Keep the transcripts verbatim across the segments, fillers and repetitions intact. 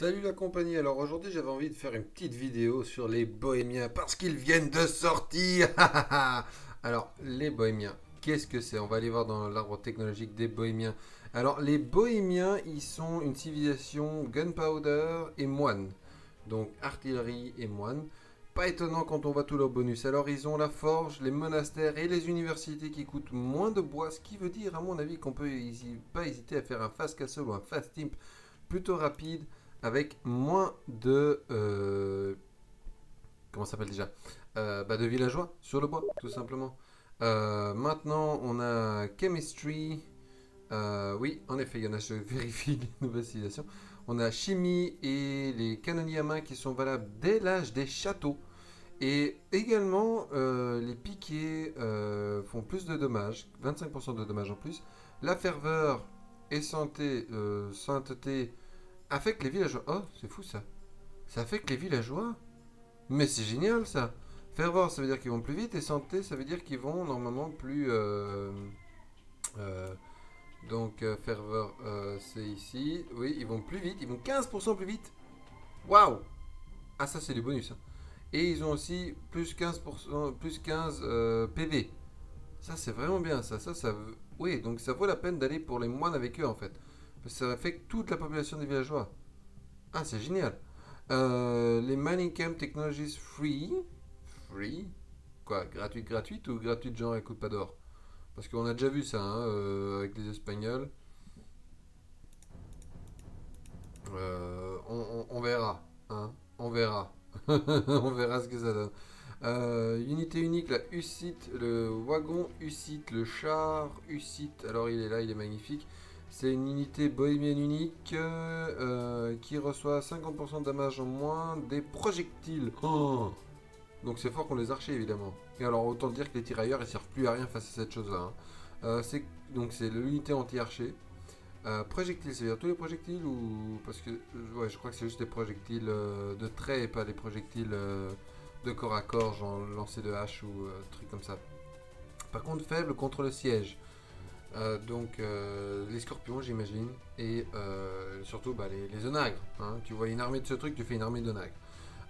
Salut la compagnie, alors aujourd'hui j'avais envie de faire une petite vidéo sur les Bohémiens parce qu'ils viennent de sortir. Alors les Bohémiens, qu'est-ce que c'est? On va aller voir dans l'arbre technologique des Bohémiens. Alors les Bohémiens, ils sont une civilisation gunpowder et moine. Donc artillerie et moine. Pas étonnant quand on voit tous leurs bonus. Alors ils ont la forge, les monastères et les universités qui coûtent moins de bois. Ce qui veut dire à mon avis qu'on peut pas hésiter à faire un fast castle ou un fast imp plutôt rapide, avec moins de euh, comment ça s'appelle déjà euh, bah de villageois sur le bois tout simplement. Euh, maintenant on a chemistry, euh, oui en effet il y en a, je vérifie les nouvelles civilisations. On a chimie et les canonniers à main qui sont valables dès l'âge des châteaux, et également euh, les piquets euh, font plus de dommages, vingt-cinq pour cent de dommages en plus. La ferveur et santé, euh, sainteté affecte les villageois. Oh, c'est fou ça. Ça affecte les villageois. Mais c'est génial ça. Fervor, ça veut dire qu'ils vont plus vite. Et santé, ça veut dire qu'ils vont normalement plus... Euh, euh, donc, euh, fervor, euh, c'est ici. Oui, ils vont plus vite. Ils vont quinze pour cent plus vite. Waouh. Ah, ça, c'est du bonus. Hein. Et ils ont aussi plus quinze pour cent, plus quinze euh, P V. Ça, c'est vraiment bien ça. ça, ça oui, donc ça vaut la peine d'aller pour les moines avec eux en fait. Ça affecte toute la population des villageois. Ah, c'est génial. Euh, les mining camp technologies free. Free Quoi, gratuite, gratuite ou gratuite genre elle coûte pas d'or? Parce qu'on a déjà vu ça hein, euh, avec les Espagnols. Euh, on, on, on verra. Hein, on verra. On verra ce que ça donne. Euh, unité unique, la Hussite, le wagon Hussite, le char Hussite. Alors il est là, il est magnifique. C'est une unité bohémienne unique euh, qui reçoit cinquante pour cent de damage en moins des projectiles. Oh, donc c'est fort qu'on les archers évidemment. Et alors autant dire que les tirailleurs ils servent plus à rien face à cette chose-là. Hein. Euh, donc c'est l'unité anti-archer. Euh, projectiles, c'est-à-dire tous les projectiles ou... Parce que ouais, je crois que c'est juste des projectiles euh, de trait et pas des projectiles euh, de corps à corps, genre lancer de hache ou euh, truc comme ça. Par contre faible contre le siège. Euh, donc euh, les scorpions j'imagine, et euh, surtout bah, les, les onagres, hein. Tu vois une armée de ce truc, tu fais une armée d'onagres.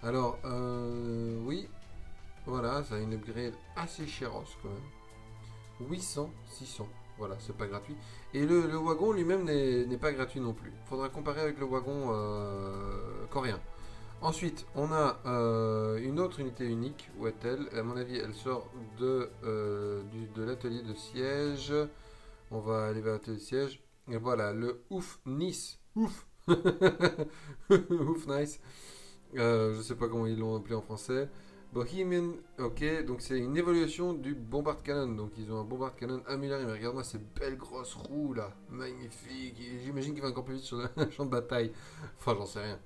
Alors euh, oui, voilà, ça a une upgrade assez chérosse quand même, huit cents, six cents, voilà, c'est pas gratuit. Et le, le wagon lui-même n'est pas gratuit non plus, faudra comparer avec le wagon euh, coréen. Ensuite on a euh, une autre unité unique. Où est-elle? À mon avis elle sort de, euh, du, de l'atelier de siège. On va aller vers le siège. Et voilà, le ouf nice. Ouf. Ouf nice. Euh, je sais pas comment ils l'ont appelé en français. Bohémien. Ok, donc c'est une évolution du bombard canon. Donc ils ont un bombard canon amulaire. Mais regarde-moi ces belles grosses roues là. Magnifique. J'imagine qu'il va encore plus vite sur le champ de bataille. Enfin, j'en sais rien.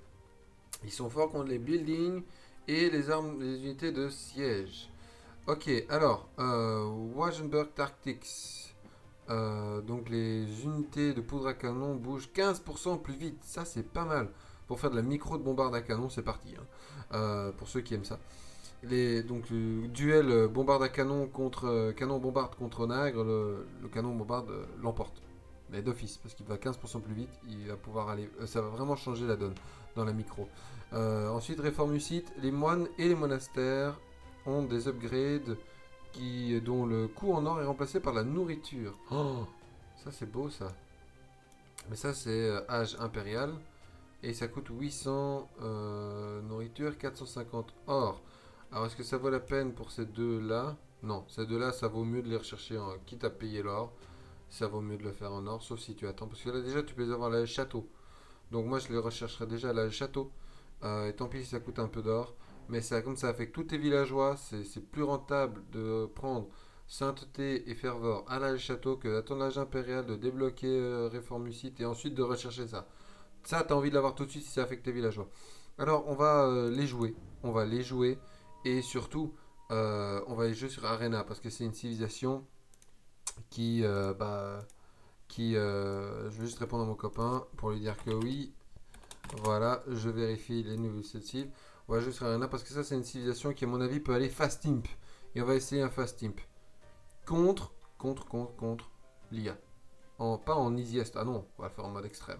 Ils sont forts contre les buildings et les armes, les unités de siège. Ok, alors. Euh, Wagenberg Tactics. Euh, donc les unités de poudre à canon bougent quinze pour cent plus vite. Ça c'est pas mal. Pour faire de la micro de bombarde à canon, c'est parti hein. euh, Pour ceux qui aiment ça les, donc le duel bombarde à canon contre euh, canon bombarde contre onagre. Le, le canon bombarde euh, l'emporte. Mais d'office, parce qu'il va quinze pour cent plus vite. Il va pouvoir aller, euh, ça va vraiment changer la donne dans la micro. euh, Ensuite réforme hussite, les moines et les monastères ont des upgrades Qui, dont le coût en or est remplacé par la nourriture. Oh, ça c'est beau ça. Mais ça c'est euh, âge impérial. Et ça coûte huit cents euh, nourriture, quatre cent cinquante or. Alors est-ce que ça vaut la peine pour ces deux là? Non, ces deux là ça vaut mieux de les rechercher en... Quitte à payer l'or, ça vaut mieux de le faire en or. Sauf si tu attends, parce que là déjà tu peux les avoir à la château. Donc moi je les rechercherai déjà à la château. euh, Et tant pis si ça coûte un peu d'or. Mais ça, comme ça affecte tous tes villageois, c'est plus rentable de prendre sainteté et fervor à la château que d'attendre l'âge impérial, de débloquer euh, réforme hussite et ensuite de rechercher ça. Ça, t'as envie de l'avoir tout de suite si ça affecte tes villageois. Alors, on va euh, les jouer. On va les jouer. Et surtout, euh, on va les jouer sur Arena parce que c'est une civilisation qui... Euh, bah, qui euh, je vais juste répondre à mon copain pour lui dire que oui. Voilà, je vérifie les nouvelles cibles. On va juste rien là parce que ça c'est une civilisation qui à mon avis peut aller fast imp. Et on va essayer un fast imp. Contre, contre, contre, contre l'I A. En, pas en easiest. Ah non, on va le faire en mode extrême.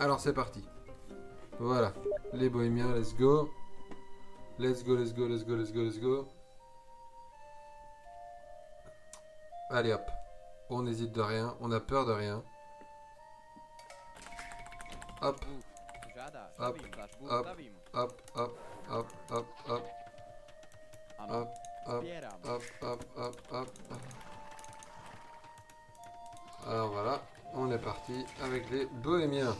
Alors c'est parti. Voilà. Les Bohémiens, let's go. Let's go, let's go, let's go, let's go, let's go. Allez hop. On n'hésite de rien, on a peur de rien. Hop. Hop, hop, hop, hop, hop, hop, hop. Hop, hop, hop, hop, hop, hop. Alors voilà, on est parti avec les Bohémiens.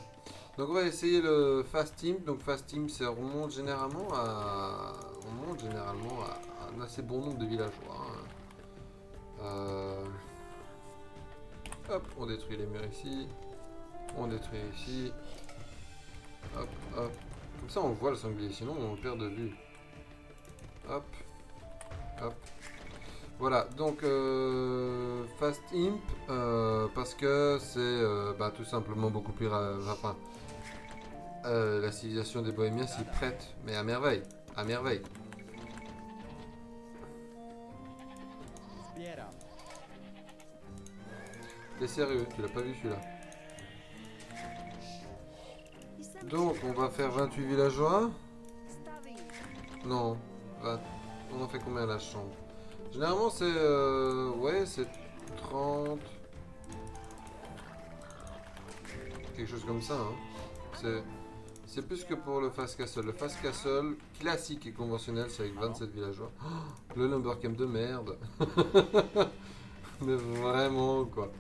Donc on va essayer le fast team. Donc fast team, c'est on monte généralement à, on monte généralement à un assez bon nombre de villageois. Hein. Euh... Hop, on détruit les murs ici. On détruit ici. Hop, hop. Comme ça on voit le sanglier, sinon on perd de vue. Hop, hop. Voilà, donc euh, Fast Imp, euh, parce que c'est euh, bah, tout simplement beaucoup plus rapide. Euh, la civilisation des Bohémiens s'y prête, mais à merveille, à merveille. T'es sérieux, tu l'as pas vu celui-là. Donc on va faire vingt-huit villageois. Non, vingt. On en fait combien à la chambre? Généralement c'est euh, ouais c'est trente, quelque chose comme ça hein. C'est plus que pour le fast castle. Le fast castle classique et conventionnel c'est avec vingt-sept villageois. Oh, le number game de merde. Mais vraiment quoi.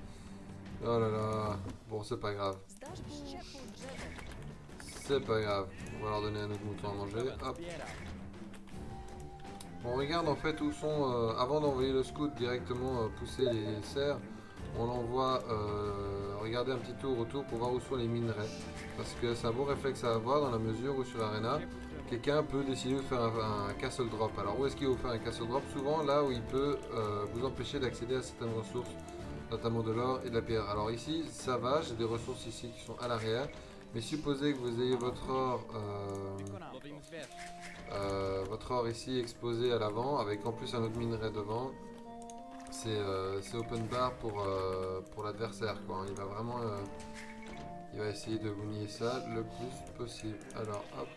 Oh là là. Bon c'est pas grave. C'est pas grave. On va leur donner un autre mouton à manger. Hop. On regarde en fait où sont, euh, avant d'envoyer le scout directement euh, pousser les cerfs, on l'envoie euh, regarder un petit tour autour pour voir où sont les minerais. Parce que c'est un beau réflexe à avoir dans la mesure où sur l'arena, quelqu'un peut décider de faire un, un castle drop. Alors où est-ce qu'il va vous faire un castle drop? Souvent là où il peut euh, vous empêcher d'accéder à certaines ressources, notamment de l'or et de la pierre. Alors ici, ça va, j'ai des ressources ici qui sont à l'arrière. Mais supposez que vous ayez votre or, euh, euh, votre or ici exposé à l'avant, avec en plus un autre minerai devant, c'est euh, open bar pour, euh, pour l'adversaire. Il va vraiment euh, il va essayer de vous nier ça le plus possible. Alors hop.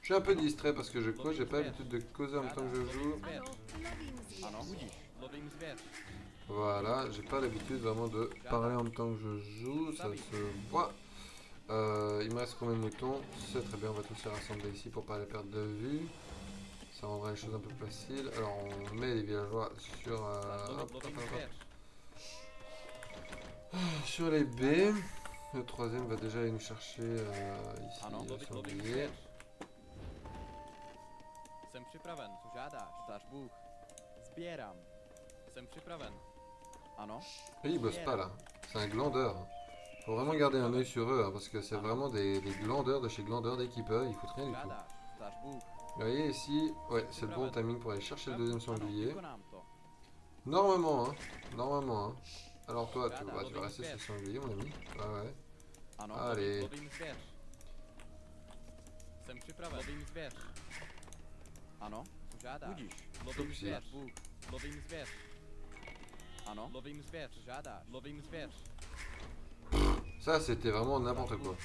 Je suis un peu distrait parce que je quoi, j'ai pas l'habitude de causer en même temps que je joue. Voilà, j'ai pas l'habitude vraiment de parler en même temps que je joue, ça se voit. Euh, il me reste combien de moutons? C'est très bien, on va tous les rassembler ici pour pas les perdre de vue. Ça rendra les choses un peu faciles. Alors on met les villageois sur, euh, hop, hop, hop. Sur les B. Le troisième va déjà aller nous chercher euh, ici sur le billet. Ils bossent pas là, c'est un glandeur. Faut vraiment garder un œil sur eux hein, parce que c'est vraiment des, des glandeurs de chez glandeurs d'équipe. Ils foutent rien du tout. Vous voyez ici, ouais, c'est le bon timing pour aller chercher le deuxième sanglier. Normalement, hein, normalement. Hein. Alors toi, tu, bah, tu vas rester sur le sanglier, mon ami. Ah ouais. Allez. Ça c'était vraiment n'importe quoi.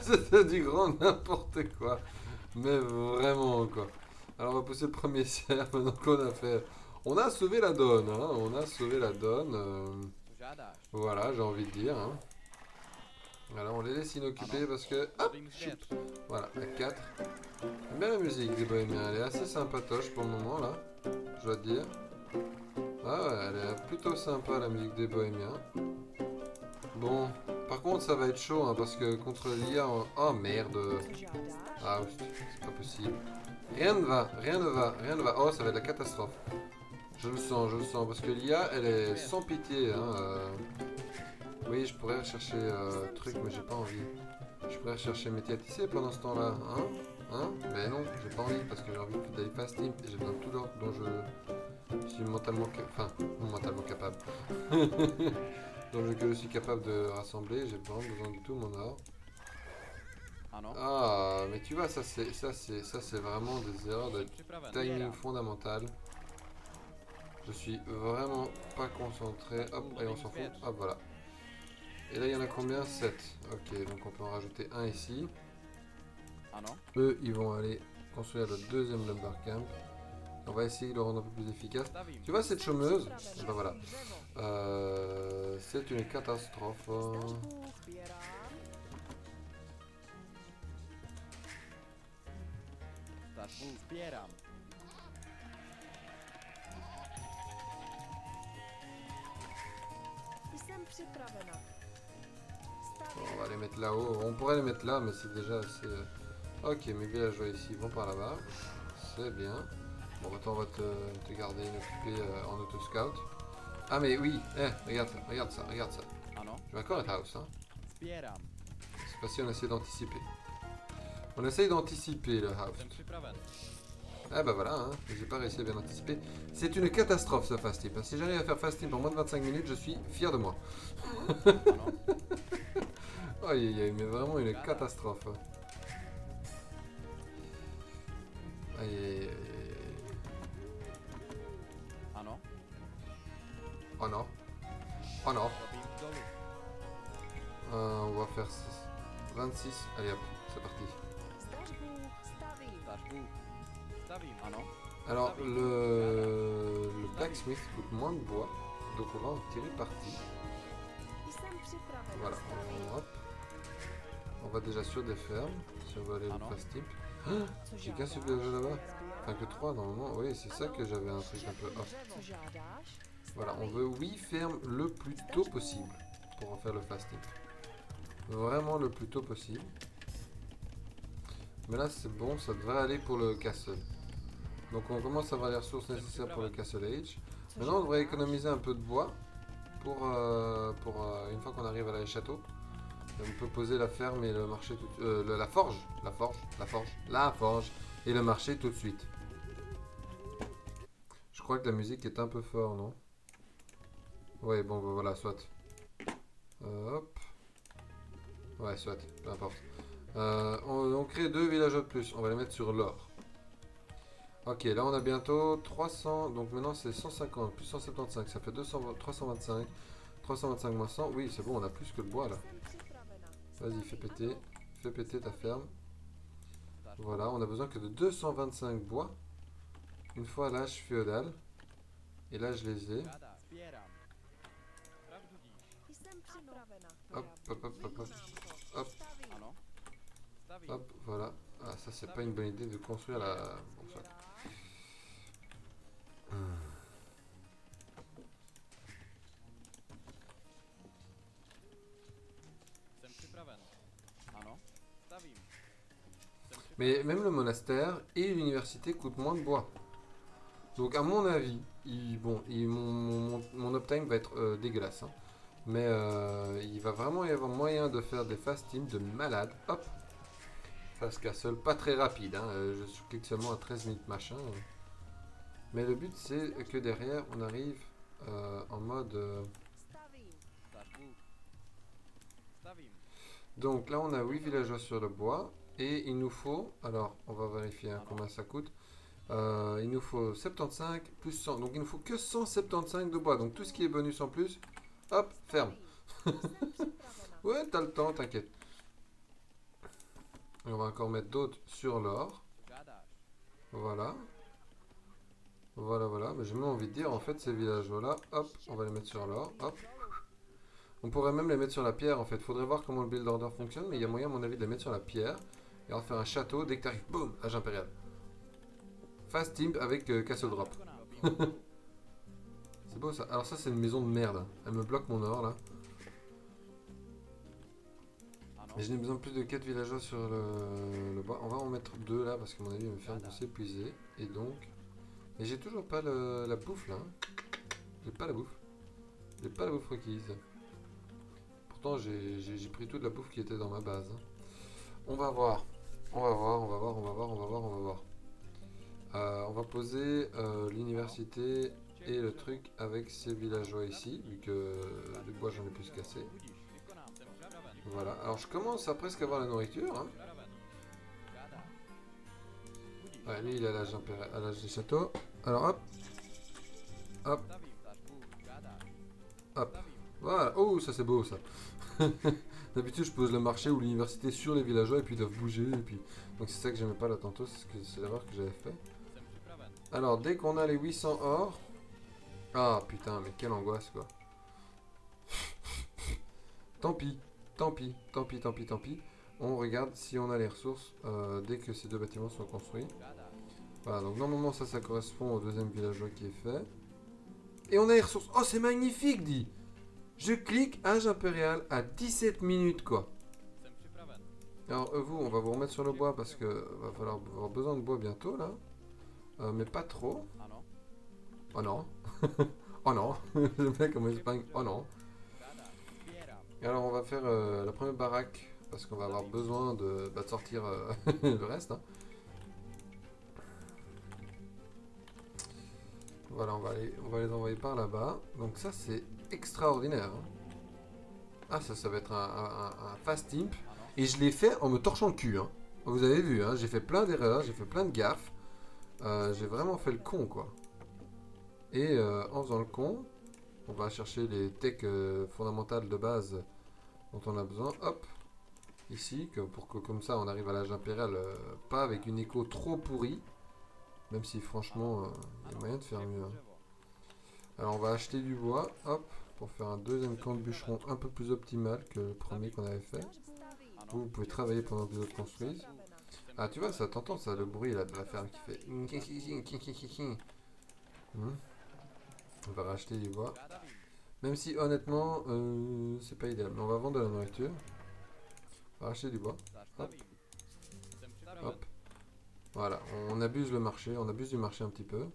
C'était du grand n'importe quoi. Mais vraiment quoi. Alors on va pousser le premier cerf maintenant qu'on a fait. On a sauvé la donne hein. On a sauvé la donne euh... Voilà j'ai envie de dire hein. Alors on les laisse inoccupés parce que... Hop, choup. Voilà, à quatre. J'aime bien la musique des Bohémiens, elle est assez sympatoche pour le moment là, je dois te dire. Ah ouais, elle est plutôt sympa la musique des Bohémiens. Bon, par contre ça va être chaud hein, parce que contre l'I A... On... Oh merde. Ah, c'est pas possible. Rien ne va, rien ne va, rien ne va. Oh, ça va être la catastrophe. Je le sens, je le sens, parce que l'I A, elle est sans pitié hein. Euh... Oui, je pourrais rechercher euh, truc, mais j'ai pas envie. Je pourrais rechercher métier à tisser pendant ce temps-là, hein? Hein? Mais non, j'ai pas envie parce que j'ai envie d'aller fast team et j'ai besoin de tout l'ordre dont je suis mentalement, cap... enfin, mentalement capable. Donc que je suis capable de rassembler, j'ai vraiment besoin de tout mon ordre. Ah, mais tu vois, ça c'est ça c'est ça c'est vraiment des erreurs de timing fondamentales. Je suis vraiment pas concentré. Hop, allez, on s'en fout. Hop, voilà. Et là, il y en a combien? sept. Ok, donc on peut en rajouter un ici. Ah non. Eux, ils vont aller construire le deuxième lumber camp. On va essayer de le rendre un peu plus efficace. Tu vois cette chômeuse? Et ben voilà. Euh, c'est une catastrophe. Bon, on va les mettre là-haut. On pourrait les mettre là, mais c'est déjà assez... Ok, mes villageois ici vont par là-bas. C'est bien. Bon, maintenant on va te, te garder inoccupé euh, en auto-scout. Ah mais oui, eh, regarde ça, regarde ça, regarde ça. Ah non. Tu vas encore être house, hein. C'est pas si on essaie d'anticiper. On essaye d'anticiper le house. Ah bah voilà, hein, j'ai pas réussi à bien anticiper. C'est une catastrophe ce fast tip. Si j'arrive à faire fast tip en moins de vingt-cinq minutes, je suis fier de moi. Oh, il y a eu vraiment une catastrophe. Aïe. Oh non. Oh non. Euh, on va faire vingt-six. Allez hop, c'est parti. Alors le, le blacksmith coûte moins de bois, donc on va en tirer parti. Voilà, on, hop. On va déjà sur des fermes, si on va aller au fast tip. Ah, j'ai qu'un super jeu là-bas. Enfin que trois normalement, oui c'est ça que j'avais un truc un peu off. Voilà, on veut oui ferme le plus tôt possible pour en faire le fast tip. Vraiment le plus tôt possible. Mais là c'est bon, ça devrait aller pour le castle. Donc on commence à avoir les ressources nécessaires pour le castle age. Maintenant on devrait économiser un peu de bois pour, euh, pour euh, une fois qu'on arrive à la château. Et on peut poser la ferme et le marché tout, euh, le, la forge, la forge, la forge, la forge et le marché tout de suite. Je crois que la musique est un peu fort, non? Ouais, bon, voilà, soit. Euh, hop. Ouais, soit, peu importe. Euh, on, on crée deux villages de plus. On va les mettre sur l'or. Ok, là, on a bientôt trois cents. Donc maintenant, c'est cent cinquante plus cent soixante-quinze. Ça fait deux cents, trois cent vingt-cinq. trois cent vingt-cinq moins cent. Oui, c'est bon, on a plus que le bois, là. Vas-y, fais péter. Fais péter ta ferme. Voilà, on a besoin que de deux cent vingt-cinq bois. Une fois l'âge féodal. Et là, je les ai. Hop, hop, hop, hop, hop, hop, hop, voilà. Ah, ça c'est pas une bonne idée de construire la... Bon, ça. Hum. Mais même le monastère et l'université coûtent moins de bois. Donc à mon avis, il, bon, il, mon, mon, mon uptime va être euh, dégueulasse, hein. Mais euh, il va vraiment y avoir moyen de faire des fast teams de malade. Hop. Fast castle, pas très rapide, hein. Je clique seulement à treize minutes machin. Mais le but c'est que derrière on arrive euh, en mode... Euh... Donc là on a huit villageois sur le bois. Et il nous faut... Alors on va vérifier hein, combien ça coûte. Euh, il nous faut soixante-quinze plus cent. Donc il nous faut que cent soixante-quinze de bois. Donc tout ce qui est bonus en plus... Hop, ferme. Ouais, t'as le temps, t'inquiète. On va encore mettre d'autres sur l'or. Voilà. Voilà, voilà. Mais j'ai même envie de dire, en fait, ces villageois-là, hop, on va les mettre sur l'or. Hop. On pourrait même les mettre sur la pierre, en fait. Faudrait voir comment le build order fonctionne, mais il y a moyen, à mon avis, de les mettre sur la pierre. Et on va faire un château dès que t'arrives. Boum, âge impérial. Fast team avec euh, castle drop. C'est beau ça. Alors ça c'est une maison de merde. Elle me bloque mon or là. Mais je n'ai besoin de plus de quatre villageois sur le, le bois. On va en mettre deux là parce que mon avis me faire s'épuiser. Et donc... Mais j'ai toujours pas le, la bouffe là. J'ai pas la bouffe. J'ai pas la bouffe requise. Pourtant j'ai pris toute la bouffe qui était dans ma base. On va voir. On va voir, on va voir, on va voir, on va voir, on va voir. Euh, on va poser euh, l'université... Et le truc avec ces villageois ici, vu que du bois j'en ai plus cassé. Voilà, alors je commence à presque avoir la nourriture. Hein. Ouais, lui il est à l'âge des châteaux. Alors hop, Hop. Hop. Voilà. Oh, ça c'est beau ça. D'habitude, je pose le marché ou l'université sur les villageois et puis ils doivent bouger. Et puis... Donc c'est ça que j'aimais pas là tantôt, c'est l'erreur que j'avais fait. Alors, dès qu'on a les huit cents or... Ah putain, mais quelle angoisse quoi. Tant pis, tant pis, tant pis, tant pis, tant pis. On regarde si on a les ressources euh, dès que ces deux bâtiments sont construits. Voilà, donc normalement ça, ça correspond au deuxième villageois qui est fait. Et on a les ressources. Oh, c'est magnifique, dit. Je clique âge impérial à dix-sept minutes, quoi. Alors, vous, on va vous remettre sur le bois parce que va falloir avoir besoin de bois bientôt, là. Euh, mais pas trop. Oh non. Oh non. J'aime bien comme Espagne. Oh non. Alors, on va faire euh, la première baraque parce qu'on va avoir besoin de, bah, de sortir euh, le reste, hein. Voilà, on va, aller, on va les envoyer par là-bas. Donc ça, c'est extraordinaire. Ah, ça, ça va être un, un, un fast imp. Et je l'ai fait en me torchant le cul, hein. Vous avez vu, hein, j'ai fait plein d'erreurs, j'ai fait plein de gaffes. Euh, j'ai vraiment fait le con, quoi. Et euh, en faisant le con, on va chercher les techs euh, fondamentales de base dont on a besoin. Hop, ici, que, pour que comme ça, on arrive à l'âge impérial, euh, pas avec une écho trop pourrie. Même si franchement, il euh, y a moyen de faire mieux. Alors on va acheter du bois, hop, pour faire un deuxième camp de bûcheron un peu plus optimal que le premier qu'on avait fait. Vous, vous pouvez travailler pendant que les autres construisent. Ah tu vois, ça t'entend ça, le bruit là de la ferme qui fait... Hum. On va racheter du bois. Même si honnêtement, euh, c'est pas idéal. Mais on va vendre de la nourriture. On va racheter du bois. Hop. Hop. Voilà, on abuse le marché, on abuse du marché un petit peu.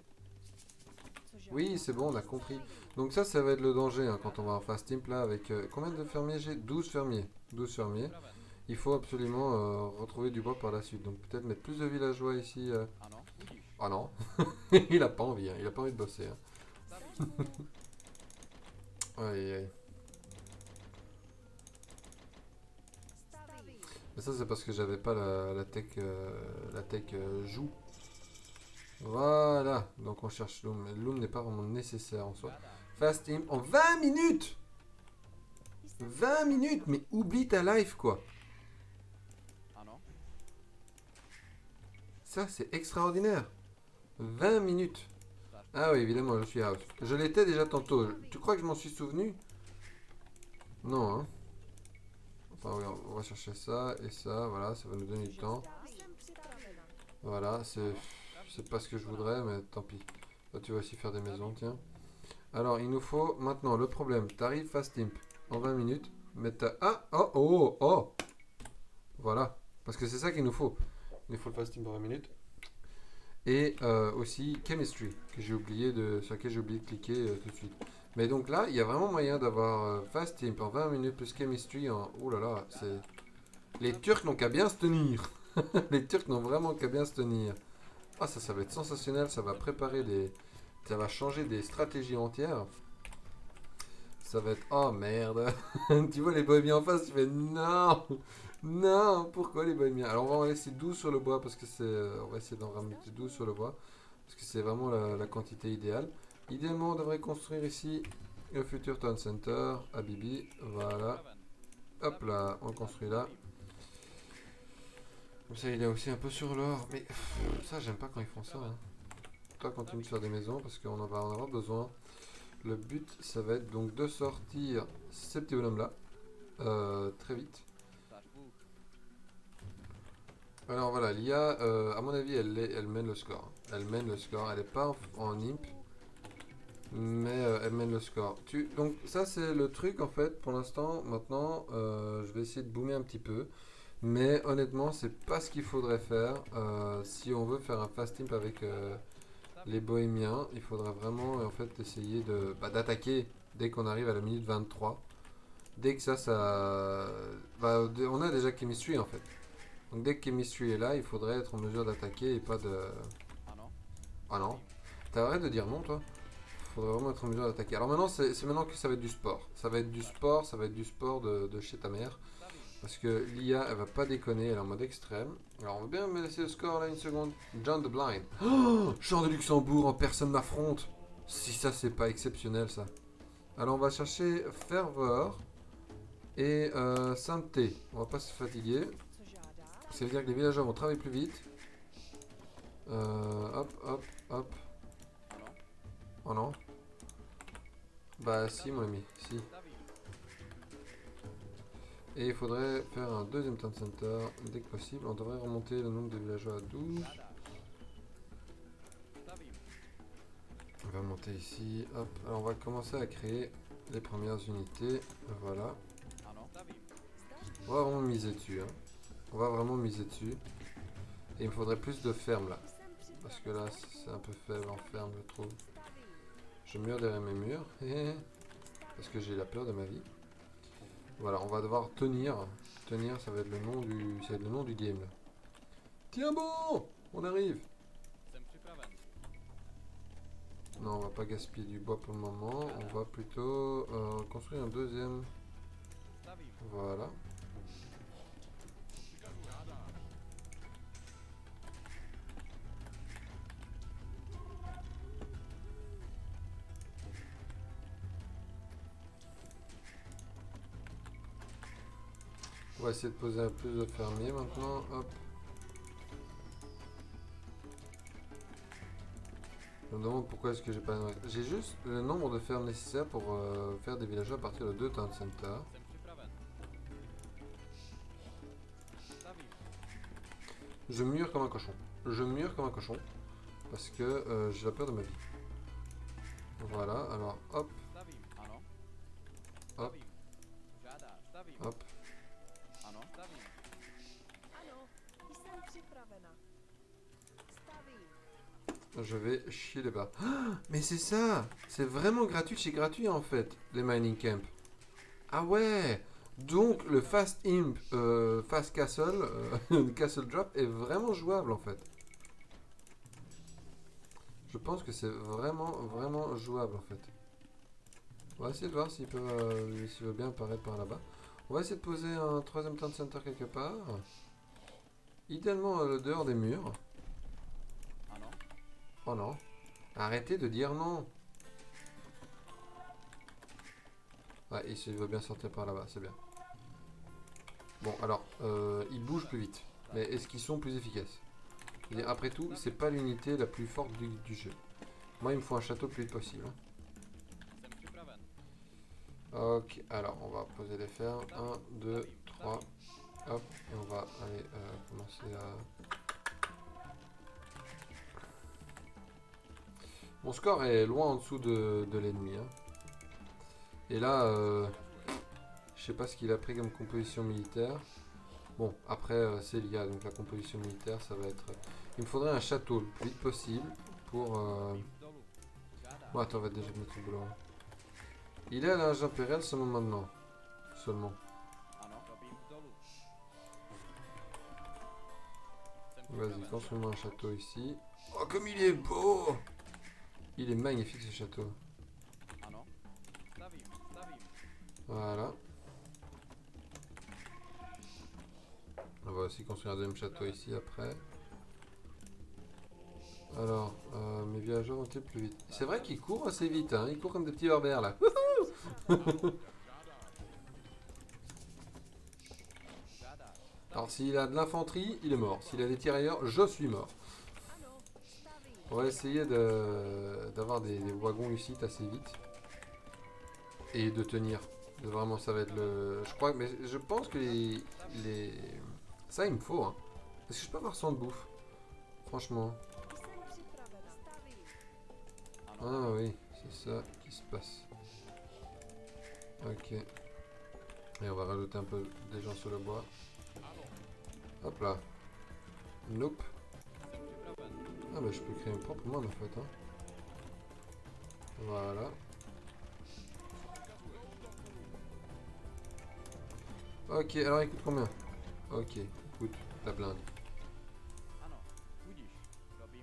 Oui, c'est bon, on a compris. Donc ça, ça va être le danger hein, quand on va en fast imp là avec... Euh, combien de fermiers j'ai? douze fermiers. douze fermiers. Il faut absolument euh, retrouver du bois par la suite. Donc peut-être mettre plus de villageois ici. Euh... Ah non, il a pas envie, hein, il a pas envie de bosser. Hein. Aïe, aïe. Mais ça, c'est parce que j'avais pas la, la tech, euh, la tech euh, joue. Voilà. Donc on cherche Loom. Loom n'est pas vraiment nécessaire en soi. Fast Imp en vingt minutes. vingt minutes. Mais oublie ta life, quoi. Ça, c'est extraordinaire. vingt minutes. Ah oui, évidemment, je suis out. Je l'étais déjà tantôt. Tu crois que je m'en suis souvenu? Non, hein. Enfin, on va chercher ça et ça, voilà, ça va nous donner du temps. Voilà, c'est pas ce que je voudrais, mais tant pis. Là, tu vas aussi faire des maisons, tiens. Alors, il nous faut maintenant le problème. T'arrives fast imp en vingt minutes, mais t'as... Ah, oh, oh, oh. Voilà, parce que c'est ça qu'il nous faut. Il nous faut le fast imp en vingt minutes. Et euh, aussi chemistry, que j'ai oublié de... sur lequel j'ai oublié de cliquer euh, tout de suite. Mais donc là, il y a vraiment moyen d'avoir fast imp en vingt minutes plus chemistry en... Oh là là, c'est... Les Turcs n'ont qu'à bien se tenir. Les Turcs n'ont vraiment qu'à bien se tenir. Ah ça, ça va être sensationnel, ça va préparer des... Ça va changer des stratégies entières. Ça va être... Oh merde. Tu vois les Bohémiens en face, tu fais... Non. Non, pourquoi les Bohémiens? Alors on va en laisser douze sur le bois parce que c'est... On va essayer d'en ramener douze sur le bois. Parce que c'est vraiment la, la quantité idéale. Idéalement, on devrait construire ici le futur Town Center à Bibi. Voilà. Hop là, on le construit là. Comme ça, il est aussi un peu sur l'or. Mais ça, j'aime pas quand ils font ça. Hein. Toi, continue de faire des maisons parce qu'on en va en avoir besoin. Le but, ça va être donc de sortir ces petits bonhommes-là euh, très vite. Alors voilà, l'I A, euh, à mon avis, elle, elle mène le score. Elle mène le score. Elle n'est pas en, en imp. Mais euh, elle mène le score. Tu... Donc ça c'est le truc en fait pour l'instant. Maintenant euh, je vais essayer de boomer un petit peu. Mais honnêtement c'est pas ce qu'il faudrait faire. Euh, si on veut faire un fast imp avec euh, les Bohémiens, il faudrait vraiment en fait essayer de bah, d'attaquer dès qu'on arrive à la minute vingt-trois. Dès que ça ça... Bah, on a déjà chemistry en fait. Donc dès que chemistry est là, il faudrait être en mesure d'attaquer et pas de... Ah non. T'arrêtes de dire non toi ? Faudrait vraiment être en mesure d'attaquer. Alors maintenant, c'est maintenant que ça va être du sport. Ça va être du sport, ça va être du sport de, de chez ta mère. Parce que l'I A, elle va pas déconner, elle est en mode extrême. Alors on va bien me laisser le score là une seconde. John the Blind. Oh, Jean de Luxembourg en personne m'affronte. Si ça, c'est pas exceptionnel, ça. Alors, on va chercher ferveur et euh, sainteté. On va pas se fatiguer. Ça veut dire que les villageois vont travailler plus vite. Euh, hop, hop, hop. Oh non. Bah si, mon ami, si. Et il faudrait faire un deuxième town center dès que possible. On devrait remonter le nombre de villageois à douze. On va monter ici. Hop. Alors on va commencer à créer les premières unités. Voilà. On va vraiment miser dessus. Hein. On va vraiment miser dessus. Et il me faudrait plus de fermes là. Parce que là c'est un peu faible en ferme, je trouve. Je mure derrière mes murs. Et... parce que j'ai la peur de ma vie. Voilà, on va devoir tenir. Tenir, ça va être le nom du, ça va être le nom du game là. Tiens bon, on arrive. Non, on va pas gaspiller du bois pour le moment. On va plutôt euh, construire un deuxième. Voilà. On va essayer de poser un plus de fermiers maintenant. Hop. Je me demande pourquoi est-ce que j'ai pas... j'ai juste le nombre de fermes nécessaires pour euh, faire des villageois à partir de deux town centers. Je mûre comme un cochon. Je mûre comme un cochon. Parce que euh, j'ai la peur de ma vie. Voilà, alors hop. Hop. Hop. Je vais chier les bas. Oh, mais c'est ça. C'est vraiment gratuit, c'est gratuit en fait, les mining camps. Ah ouais. Donc le fast imp, euh, fast castle, euh, castle drop est vraiment jouable en fait. Je pense que c'est vraiment, vraiment jouable en fait. On va essayer de voir s'il peut, euh, s'il veut bien apparaître par là-bas. On va essayer de poser un troisième town center quelque part. Idéalement le dehors des murs. Oh non. Arrêtez de dire non. Ouais, il veut bien sortir par là-bas, c'est bien. Bon, alors, euh, ils bougent plus vite. Mais est-ce qu'ils sont plus efficaces? Et après tout, c'est pas l'unité la plus forte du, du jeu. Moi, il me faut un château le plus vite possible. Ok, alors, on va poser les fermes. un, deux, trois. Hop, et on va aller euh, commencer à... Mon score est loin en dessous de, de l'ennemi. Hein. Et là, euh, je sais pas ce qu'il a pris comme composition militaire. Bon, après, euh, c'est l'I A, donc la composition militaire, ça va être... Il me faudrait un château le plus vite possible pour... Euh... Bon, attends, on va déjà mettre le boulot. Il est à l'âge impérial seulement maintenant. Seulement. Vas-y, construis-moi un château ici. Oh, comme il est beau! Il est magnifique ce château. Voilà. On va aussi construire un deuxième château ici après. Alors, euh, mes villageois vont-ils plus vite? C'est vrai qu'ils courent assez vite, hein. Ils courent comme des petits barbères là. Alors s'il a de l'infanterie, il est mort. S'il a des tirailleurs, je suis mort. On va essayer d'avoir de, des, des wagons ici assez vite. Et de tenir. De vraiment, ça va être le... Je crois, mais je pense que les... les ça, il me faut. Hein. Est-ce que je peux avoir cent de bouffe? Franchement. Ah oui, c'est ça qui se passe. Ok. Et on va rajouter un peu des gens sur le bois. Hop là. Nope. Ah bah je peux créer mes propres moines en fait. Hein. Voilà. Ok, alors il coûte combien? Ok, il coûte la blinde. On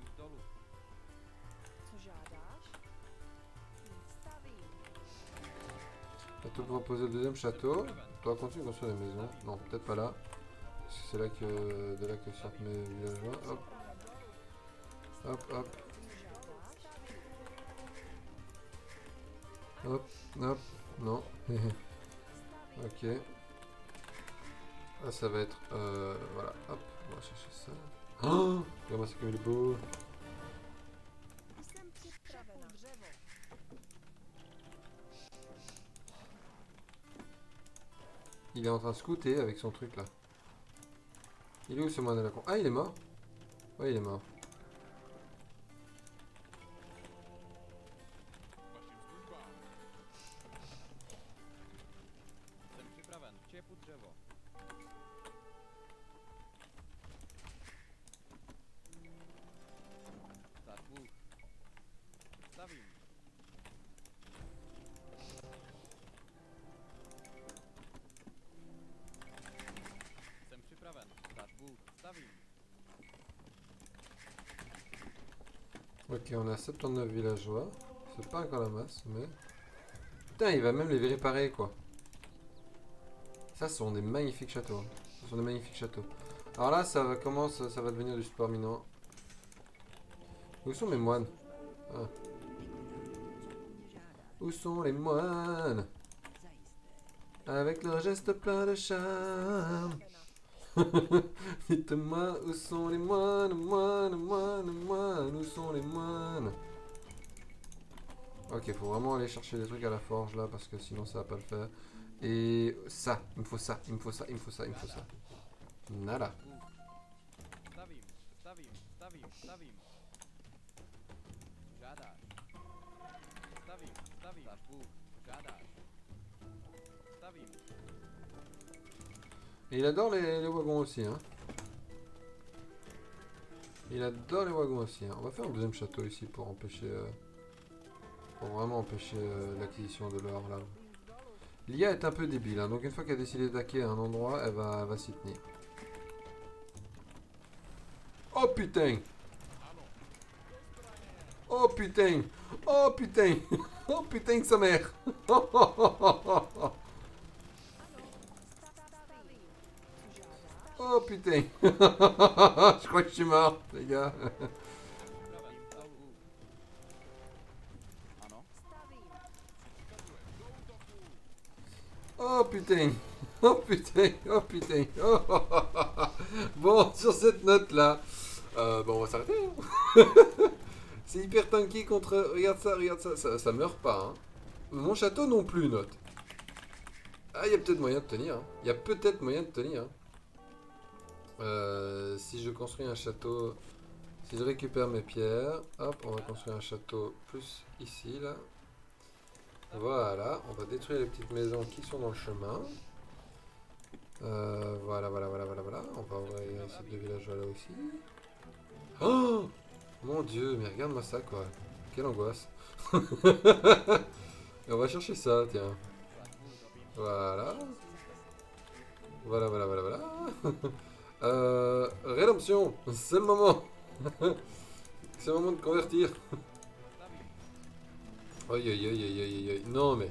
va te proposer le deuxième château. Toi continue de construire des maisons. Non, peut-être pas là. Parce que c'est là que de là que sortent mes villageois. Hop. Hop, hop. Hop, hop, non. Ok. Ah, ça va être... Euh, voilà, hop, on va chercher ça. Oh, regarde-moi, c'est comme il est beau. Il est en train de scouter avec son truc là. Il est où ce moine à la con? Ah, il est mort. Ouais, il est mort. Ok, on a soixante-dix-neuf villageois. C'est pas encore la masse, mais... Putain, il va même les réparer, quoi. Ça, ce sont des magnifiques châteaux. Hein. Ce sont des magnifiques châteaux. Alors là, ça va, comment ça, ça va devenir du support minant. Où sont mes moines? Ah. Où sont les moines? Avec leurs gestes pleins de charme. Dites-moi où sont les moines, moines, moines, moines, où sont les moines? Ok, faut vraiment aller chercher des trucs à la forge là parce que sinon ça va pas le faire. Et ça, il me faut ça, il me faut ça, il me faut ça, il me faut ça. Nada. Et il adore les, les wagons aussi, hein. Il adore les wagons aussi, hein. On va faire un deuxième château ici pour empêcher... Euh, pour vraiment empêcher euh, l'acquisition de l'or, là. L'I A est un peu débile, hein. Donc une fois qu'elle a décidé d'acquérir un endroit, elle va, elle va s'y tenir. Oh putain! Oh putain! Oh putain! Oh putain de sa mère! Oh oh oh oh oh oh! Oh putain. Je crois que je suis mort, les gars. Oh putain. Oh putain. Oh putain. Oh, oh, oh, oh. Bon, sur cette note-là, euh, bon, on va s'arrêter. Hein. C'est hyper tanky contre... Regarde ça, regarde ça. Ça, ça meurt pas. Hein. Mon château non plus, note. Ah, il y a peut-être moyen de tenir. Il y a peut-être moyen de tenir. Hein. Euh, si je construis un château, si je récupère mes pierres, hop, on va construire un château plus ici, là. Voilà, on va détruire les petites maisons qui sont dans le chemin. Euh, voilà, voilà, voilà, voilà, voilà. On va envoyer ces deux villageois là aussi. Oh mon dieu, mais regarde-moi ça, quoi. Quelle angoisse. Et on va chercher ça, tiens. Voilà. Voilà, voilà, voilà, voilà. Euh, rédemption, c'est le moment. C'est le moment de convertir. Aïe aïe aïe aïe aïe aïe. Non mais.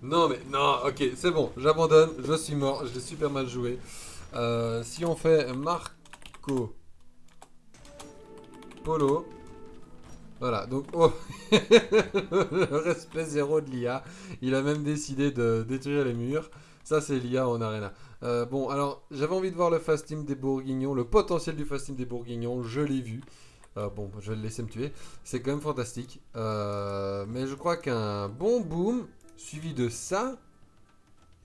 Non mais. Non, ok, c'est bon, j'abandonne, je suis mort, je l'ai super mal joué. Euh, si on fait Marco Polo. Voilà, donc oh. Le respect zéro de l'I A. Il a même décidé de détruire les murs. Ça, c'est l'I A en arena. Euh, bon, alors, j'avais envie de voir le fast team des Bourguignons. Le potentiel du fast team des Bourguignons, je l'ai vu. Euh, bon, je vais le laisser me tuer. C'est quand même fantastique. Euh, mais je crois qu'un bon boom, suivi de ça...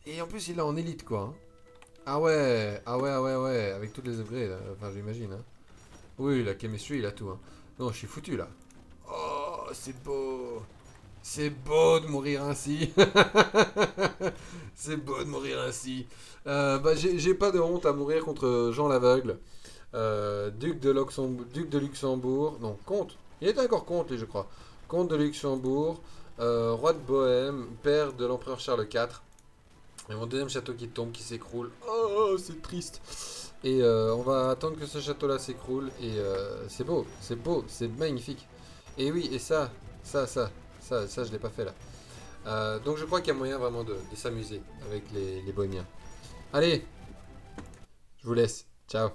Et en plus, il est en élite, quoi. Hein. Ah ouais, ah ouais, ah ouais, ouais. Avec toutes les upgrades, là. Enfin, j'imagine. Hein. Oui, la chemistry, il a tout. Hein. Non, je suis foutu, là. Oh, c'est beau. C'est beau de mourir ainsi. C'est beau de mourir ainsi. Euh, bah, j'ai pas de honte à mourir contre Jean l'aveugle. Euh, duc, de duc de Luxembourg. Non, comte. Il était encore comte, je crois. Comte de Luxembourg. Euh, roi de Bohème. Père de l'empereur Charles quatre. Et mon deuxième château qui tombe, qui s'écroule. Oh, c'est triste. Et euh, on va attendre que ce château-là s'écroule. Et euh, c'est beau. C'est beau. C'est magnifique. Et oui, et ça. Ça, ça. Ça, ça, je l'ai pas fait là. Euh, donc je crois qu'il y a moyen vraiment de, de s'amuser avec les, les Bohémiens. Allez, je vous laisse. Ciao.